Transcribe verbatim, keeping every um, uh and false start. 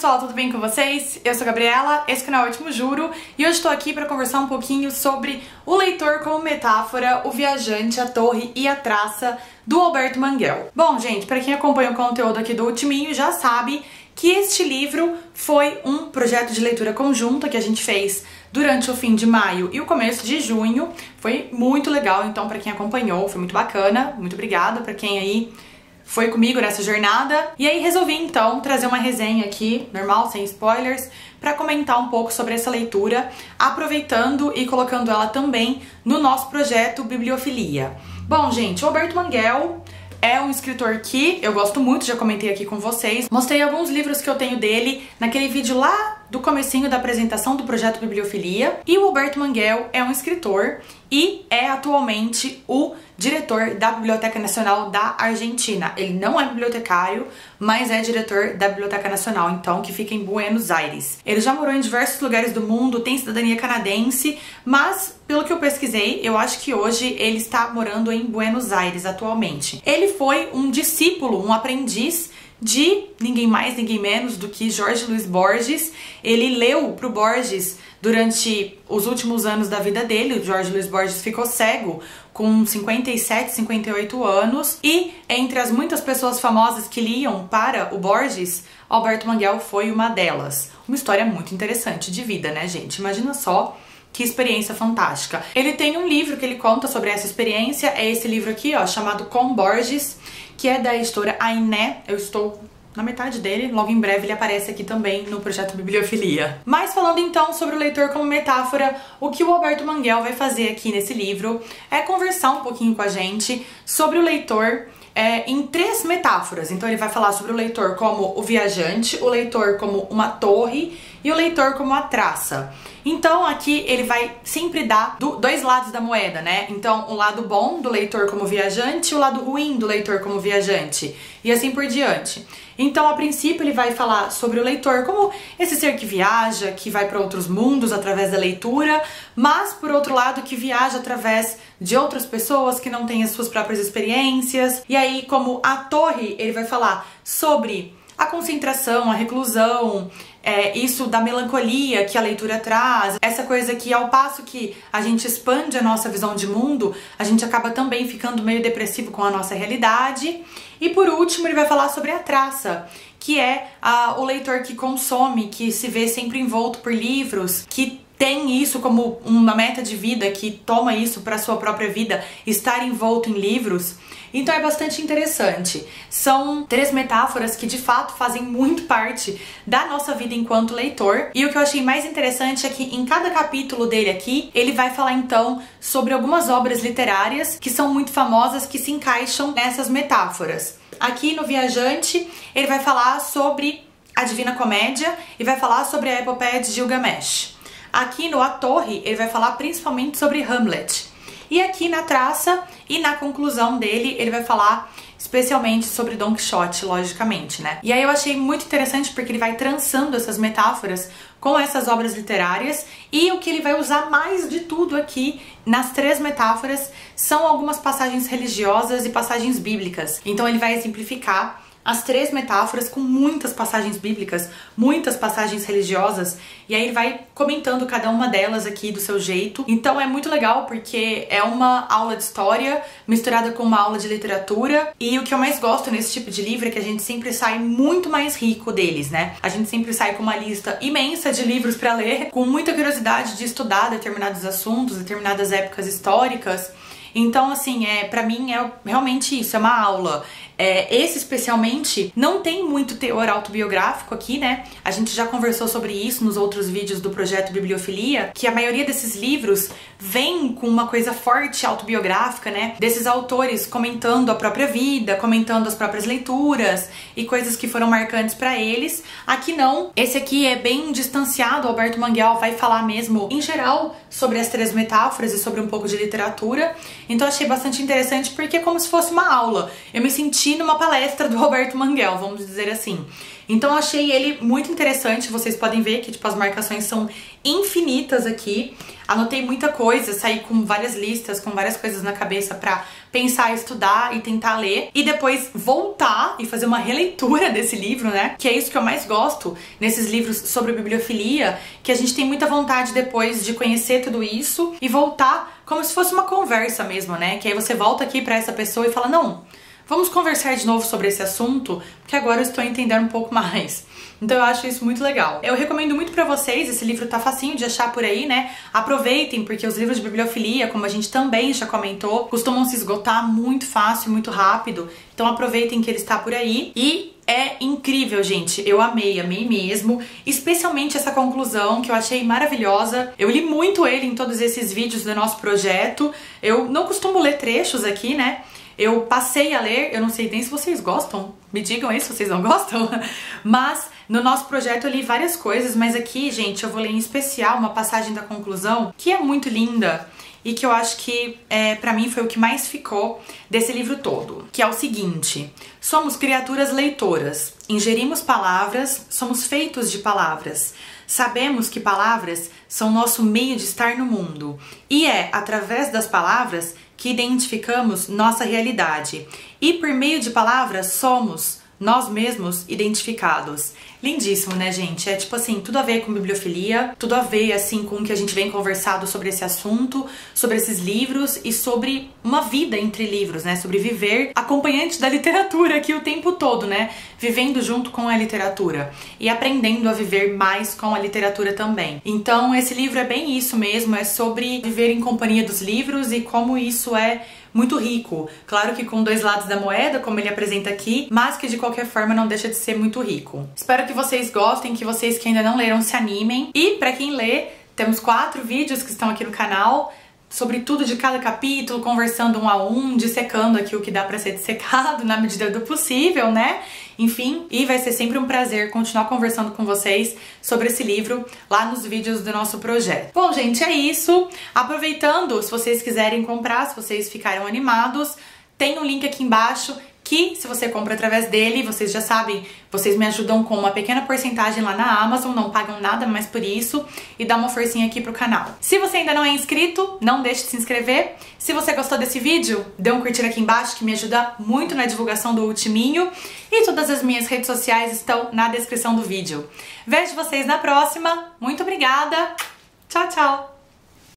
pessoal, tudo bem com vocês? Eu sou a Gabriela, esse canal é o último juro, e hoje estou aqui para conversar um pouquinho sobre O Leitor como Metáfora, O Viajante, A Torre e a Traça, do Alberto Manguel. Bom, gente, para quem acompanha o conteúdo aqui do Ultiminho já sabe que este livro foi um projeto de leitura conjunta que a gente fez durante o fim de maio e o começo de junho. Foi muito legal, então, para quem acompanhou, foi muito bacana. Muito obrigada para quem aí foi comigo nessa jornada. E aí resolvi, então, trazer uma resenha aqui, normal, sem spoilers, para comentar um pouco sobre essa leitura, aproveitando e colocando ela também no nosso projeto Bibliofilia. Bom, gente, o Alberto Manguel é um escritor que eu gosto muito, já comentei aqui com vocês. Mostrei alguns livros que eu tenho dele naquele vídeo lá do comecinho da apresentação do projeto Bibliofilia. E o Alberto Manguel é um escritor e é atualmente o diretor da Biblioteca Nacional da Argentina. Ele não é bibliotecário, mas é diretor da Biblioteca Nacional, então, que fica em Buenos Aires. Ele já morou em diversos lugares do mundo, tem cidadania canadense, mas, pelo que eu pesquisei, eu acho que hoje ele está morando em Buenos Aires atualmente. Ele foi um discípulo, um aprendiz de ninguém mais, ninguém menos do que Jorge Luis Borges. Ele leu para o Borges durante os últimos anos da vida dele. O Jorge Luis Borges ficou cego com cinquenta e sete, cinquenta e oito anos, e entre as muitas pessoas famosas que liam para o Borges, Alberto Manguel foi uma delas. Uma história muito interessante de vida, né, gente? Imagina só que experiência fantástica. Ele tem um livro que ele conta sobre essa experiência, é esse livro aqui, ó, chamado Com Borges, que é da editora Ainé. Eu estou na metade dele, logo em breve ele aparece aqui também no projeto Bibliofilia. Mas falando então sobre o leitor como metáfora, o que o Alberto Manguel vai fazer aqui nesse livro é conversar um pouquinho com a gente sobre o leitor é, em três metáforas. Então ele vai falar sobre o leitor como o viajante, o leitor como uma torre e o leitor como a traça. Então aqui ele vai sempre dar do, dois lados da moeda, né? Então o lado bom do leitor como viajante e o lado ruim do leitor como viajante, e assim por diante. Então, a princípio, ele vai falar sobre o leitor como esse ser que viaja, que vai para outros mundos através da leitura, mas, por outro lado, que viaja através de outras pessoas que não têm as suas próprias experiências. E aí, como a torre, ele vai falar sobre a concentração, a reclusão, é, isso da melancolia que a leitura traz, essa coisa que, ao passo que a gente expande a nossa visão de mundo, a gente acaba também ficando meio depressivo com a nossa realidade. E por último, ele vai falar sobre a traça, que é a, o leitor que consome, que se vê sempre envolto por livros, que tem isso como uma meta de vida, que toma isso para sua própria vida, estar envolto em livros. Então é bastante interessante. São três metáforas que de fato fazem muito parte da nossa vida enquanto leitor. E o que eu achei mais interessante é que em cada capítulo dele aqui, ele vai falar então sobre algumas obras literárias que são muito famosas, que se encaixam nessas metáforas. Aqui no Viajante, ele vai falar sobre a Divina Comédia e vai falar sobre a Epopeia de Gilgamesh. Aqui no A Torre, ele vai falar principalmente sobre Hamlet. E aqui na Traça e na conclusão dele, ele vai falar especialmente sobre Don Quixote, logicamente, né? E aí eu achei muito interessante porque ele vai trançando essas metáforas com essas obras literárias, e o que ele vai usar mais de tudo aqui nas três metáforas são algumas passagens religiosas e passagens bíblicas. Então ele vai exemplificar as três metáforas com muitas passagens bíblicas, muitas passagens religiosas, e aí ele vai comentando cada uma delas aqui do seu jeito. Então é muito legal porque é uma aula de história misturada com uma aula de literatura, e o que eu mais gosto nesse tipo de livro é que a gente sempre sai muito mais rico deles, né? A gente sempre sai com uma lista imensa de livros pra ler, com muita curiosidade de estudar determinados assuntos, determinadas épocas históricas. Então, assim, é, pra mim é realmente isso, é uma aula. É, esse, especialmente, não tem muito teor autobiográfico aqui, né? A gente já conversou sobre isso nos outros vídeos do projeto Bibliofilia, que a maioria desses livros vem com uma coisa forte autobiográfica, né? Desses autores comentando a própria vida, comentando as próprias leituras e coisas que foram marcantes pra eles. Aqui não. Esse aqui é bem distanciado. O Alberto Manguel vai falar mesmo, em geral, sobre as três metáforas e sobre um pouco de literatura. Então achei bastante interessante porque é como se fosse uma aula. Eu me senti assisti numa palestra do Alberto Manguel, vamos dizer assim. Então eu achei ele muito interessante, vocês podem ver que tipo, as marcações são infinitas aqui. Anotei muita coisa, saí com várias listas, com várias coisas na cabeça pra pensar, estudar e tentar ler. E depois voltar e fazer uma releitura desse livro, né? Que é isso que eu mais gosto nesses livros sobre bibliofilia, que a gente tem muita vontade depois de conhecer tudo isso e voltar como se fosse uma conversa mesmo, né? Que aí você volta aqui pra essa pessoa e fala, não, vamos conversar de novo sobre esse assunto, porque agora eu estou entendendo um pouco mais. Então eu acho isso muito legal. Eu recomendo muito pra vocês, esse livro tá facinho de achar por aí, né? Aproveitem, porque os livros de bibliofilia, como a gente também já comentou, costumam se esgotar muito fácil, muito rápido. Então aproveitem que ele está por aí. E é incrível, gente. Eu amei, amei mesmo. Especialmente essa conclusão, que eu achei maravilhosa. Eu li muito ele em todos esses vídeos do nosso projeto. Eu não costumo ler trechos aqui, né? Eu passei a ler, eu não sei nem se vocês gostam, me digam aí se vocês não gostam, mas no nosso projeto eu li várias coisas, mas aqui, gente, eu vou ler em especial uma passagem da conclusão que é muito linda e que eu acho que, é, pra mim, foi o que mais ficou desse livro todo, que é o seguinte: somos criaturas leitoras, ingerimos palavras, somos feitos de palavras. Sabemos que palavras são nosso meio de estar no mundo e é através das palavras que identificamos nossa realidade e por meio de palavras somos nós mesmos identificados. Lindíssimo, né, gente? É tipo assim, tudo a ver com bibliofilia, tudo a ver assim com o que a gente vem conversado sobre esse assunto, sobre esses livros e sobre uma vida entre livros, né? Sobre viver acompanhante da literatura aqui o tempo todo, né? Vivendo junto com a literatura e aprendendo a viver mais com a literatura também. Então, esse livro é bem isso mesmo, é sobre viver em companhia dos livros e como isso é muito rico. Claro que com dois lados da moeda, como ele apresenta aqui, mas que de qualquer forma não deixa de ser muito rico. Espero que que vocês gostem, que vocês que ainda não leram se animem. E pra quem lê, temos quatro vídeos que estão aqui no canal sobre tudo de cada capítulo, conversando um a um, dissecando aqui o que dá pra ser dissecado na medida do possível, né? Enfim, e vai ser sempre um prazer continuar conversando com vocês sobre esse livro lá nos vídeos do nosso projeto. Bom, gente, é isso. Aproveitando, se vocês quiserem comprar, se vocês ficaram animados, tem um link aqui embaixo que, se você compra através dele, vocês já sabem, vocês me ajudam com uma pequena porcentagem lá na Amazon, não pagam nada mais por isso, e dá uma forcinha aqui pro canal. Se você ainda não é inscrito, não deixe de se inscrever. Se você gostou desse vídeo, dê um curtir aqui embaixo, que me ajuda muito na divulgação do Ultiminho, e todas as minhas redes sociais estão na descrição do vídeo. Vejo vocês na próxima, muito obrigada, tchau, tchau!